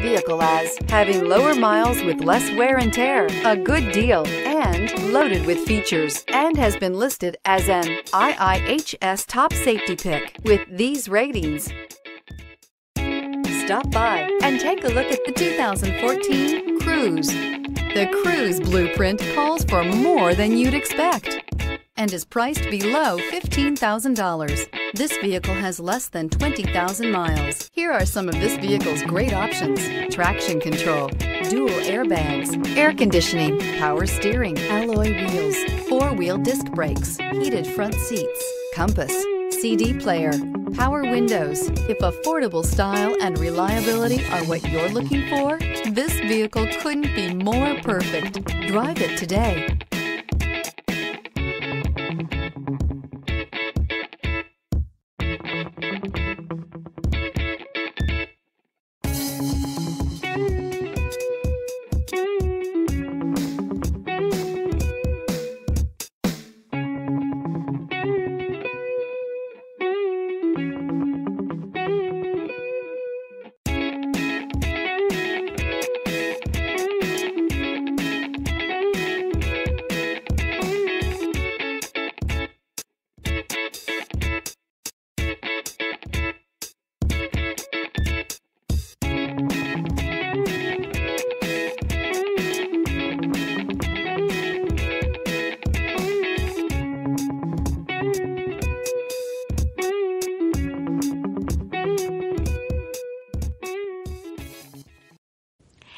vehicle as having lower miles with less wear and tear, a good deal, and loaded with features, and has been listed as an IIHS top safety pick with these ratings. Stop by and take a look at the 2014 Cruze. The Cruze blueprint calls for more than you'd expect and is priced below $15,000. This vehicle has less than 20,000 miles. Here are some of this vehicle's great options: traction control, dual airbags, air conditioning, power steering, alloy wheels, four-wheel disc brakes, heated front seats, compass, CD player, power windows. If affordable style and reliability are what you're looking for, this vehicle couldn't be more perfect. Drive it today.